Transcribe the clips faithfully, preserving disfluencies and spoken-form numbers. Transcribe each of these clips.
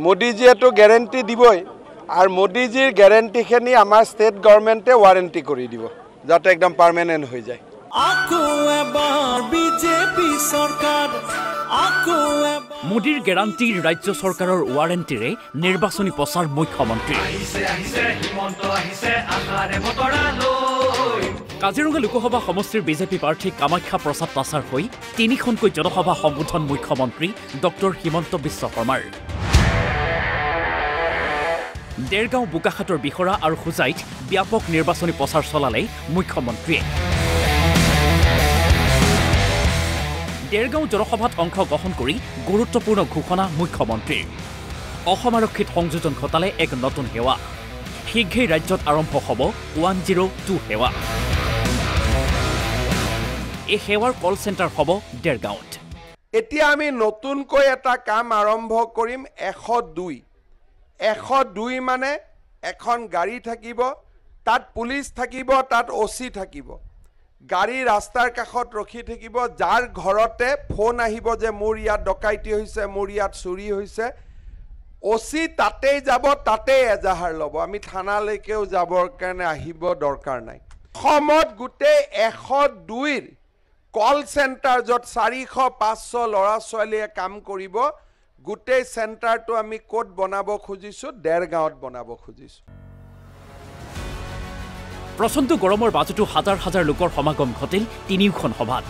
Modiji to guarantee diboi. Our Modiji guarantee khani amar state government te warranty kori dibo. Jate ekdom permanent hoye jay. Modir guarantee rajya sarkarar warranty re nirbachoni pochar mukhyamantri. Kaziranga Lokosabha Samostir B J P party Kamakhya Prasad Tasar hoi tinikhonকৈ Janasabha Sambodhan Mukhyamantri Doctor Himanta Biswa Sarmar. Dergaon Bukahator Bihora aru Khuzait byapok nirbachoni pochar cholale mukhyamantri. Dergaon Jorokhabat Anka Gohan Kori, Gurutopuna Kukona Mukhamantri. Ohamaro Kit Hongzon Kotale Egg Notun Hewa. Highe Rajot Aram Pohobo, one zero two Hewa. A Hewa call center Hobo, Dergaon. Etiami Notun Koyata Kam Arambo Korim, Echo Dui. Echo Dui Mane, Econ Gari Takibo, Tat Police Takibo, Tat O C Takibo. Gari Rastar Kahot Roki Tekibo, Jar Gorote, Pona Hibo de Muria, Dokaiti Huse, Muria, Suri Huse, Osi Tate Jabo Tate as a Harlobo, Amit Hanaleke, Zaborkan, Ahibo, Dorkarnai. Homot Gute, Echo Duir, Call Center Jot Sariho, Paso, Lora Solia, Kam Koribo, Gute Center to Amikot Bonabo Hujisu, Dergaot Bonabo Hujisu. প্রচণ্ড গৰমৰ বাজুটো হাজাৰ হাজাৰ লোকৰ সমাগম ঘটিল তিনিখন সভাত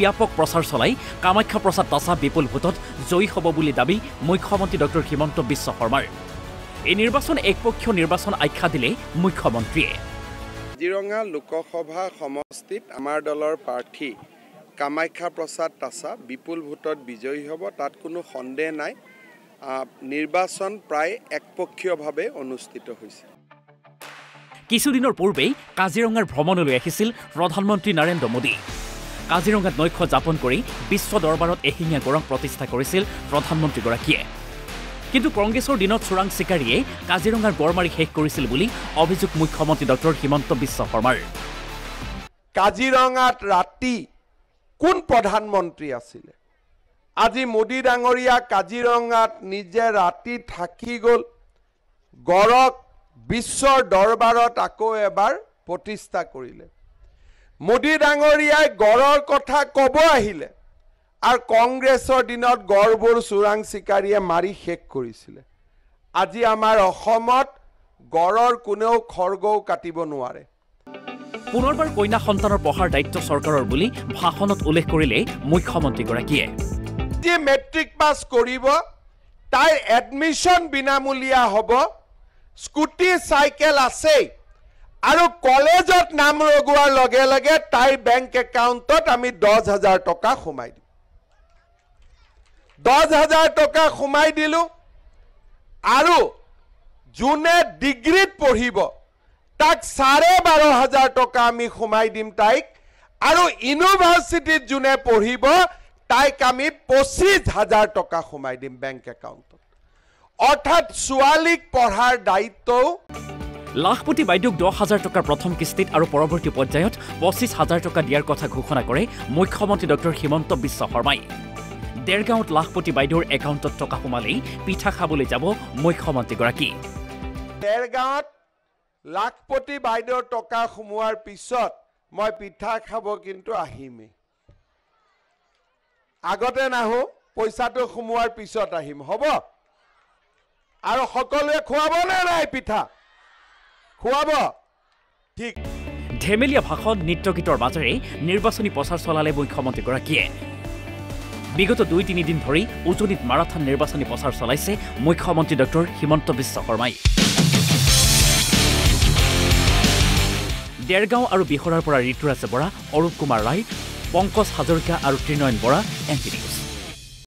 ব্যাপক প্ৰচাৰ চলাই কামাখ্যা প্ৰসাদ তাছা বিপুল ভোটত জয়ী হ'ব বুলি দাবী মুখ্যমন্ত্ৰী ডক্টৰ হিমন্ত বিশ্ব শৰ্মাৰ এই নিৰ্বাচন একপক্ষীয় নিৰ্বাচন আখ্যা দিলে মুখ্যমন্ত্ৰীয়ে জিৰঙা লোকসভা সমষ্টিত আমাৰ দলৰ প্ৰাৰ্থী কামাখ্যা প্ৰসাদ তাছা বিপুল ভোটত বিজয়ী হ'ব তাত কোনো সন্দেহ নাই নিৰ্বাচন প্ৰায় একপক্ষীয়ভাৱে অনুষ্ঠিত হৈছে কিছুদিনৰ পূৰ্বে কাজিৰঙাৰ ভ্ৰমণলৈ আহিছিল প্ৰধানমন্ত্ৰী নৰেন্দ্ৰ মোদী কাজিৰঙাত নৈক্য যাপন কৰি বিশ্ব দৰবাৰত এহিঙীয়া গঁড়ক প্ৰতিষ্ঠা কৰিছিল প্ৰধানমন্ত্ৰী গৰাকীয়ে কিন্তু কংগ্ৰেছৰ দিনত চোৰাং চিকাৰীয়ে কাজিৰঙাৰ গঁড় মাৰি শেষ কৰিছিল বুলি অভিযোগ মুখ্যমন্ত্ৰী ডক্টৰ হিমন্ত বিশ্ব শৰ্মাৰ কাজিৰঙাত ৰাতি কোন প্ৰধানমন্ত্ৰী আছিল আজি মোদী ডাঙৰীয়া কাজিৰঙাত নিজে ৰাতি থাকি গল গঁড়ক বিশ্বৰ দৰবাৰত আকৌ এবাৰ প্ৰতিষ্ঠা কৰিলে মোদী ডাঙৰীয়াই গৰৰ কথা কব আহিলে আৰু কংগ্ৰেছৰ দিনত গৰবৰ চুৰাং চিকাৰীয়ে মাৰি শেষ কৰিছিল আজি আমাৰ অসমত গৰৰ কোনেও খৰগও কাটিব নোৱাৰে পুনৰবাৰ কইনা সন্তানৰ পহাৰ দায়িত্ব চৰকাৰৰ বুলি ভাষণত উল্লেখ কৰিলে মুখ্যমন্ত্ৰী গৰাকীয়ে যে মেট্ৰিক পাছ কৰিব তাৰ এডমিশন বিনামূলীয়া হ'ব স্কুটি সাইকেল আছে আৰু কলেজত নাম লগোৱাৰ লগে লগে তাই ব্যাংক একাউণ্টত আমি দহ হাজাৰ টকা খমাই দিম দহ হাজাৰ টকা খমাই দিলু আৰু জুনে ডিগ্ৰীত পঢ়িব তাক বাৰ হাজাৰ টকা আমি খমাই দিম তাইক আৰু ইউনিভাৰ্সিটিত জুনে পঢ়িব তাইক আমি পঁচিছ হাজাৰ টকা খমাই দিম ব্যাংক একাউণ্ট অৰ্থাৎ সোয়ালিক পঢ়াৰ দায়িত্ব লাখপতি বাইদেউক দহ হাজাৰ টকাৰ প্ৰথম কিস্তিত আৰু পৰৱৰ্তী পৰ্যায়ত পঁচিছ হাজাৰ টকা দিয়াৰ কথা ঘোষণা কৰে মুখ্যমন্ত্ৰী ডক্টৰ হিমন্ত বিশ্ব শৰ্মাই দেৰগাঁৱত লাখপতি বাইদেউৰ একাউণ্টত টকা সোমালেই পিঠা খাবলৈ যাব মুখ্যমন্ত্ৰী গৰাকী দেৰগাঁৱত লাখপতি বাইদেউৰ টকা সোমোৱাৰ পিছত মই পিঠা খাব কিন্তু আহিমে আগতে নাহো পইচাটো সোমোৱাৰ পিছত আহিম হ'ব আৰু সকলোৱে খুৱাব নে নাই পিঠা খুৱাব ঠিক ধেমেলিয়া ভাষণ নিত্যগীতৰ মাজৰে নিৰ্বাচনী প্ৰচাৰ চলালে মুখ্যমন্ত্ৰী গৰাকীয়ে বিগত দুই তিনি দিন ধৰি উজনিত মাৰাথন নিৰ্বাচনী প্ৰচাৰ চলাইছে মুখ্যমন্ত্ৰী ডক্টৰ হিমন্ত বিশ্ব শৰ্মাই দেৰগাঁও আৰু বিহৰাৰ পৰা ঋতুৰাজ বৰা অৰূপ কুমাৰ ৰায় পংকজ হাজৰিকা আৰু ত্ৰিনয়ন বৰা এনটিভি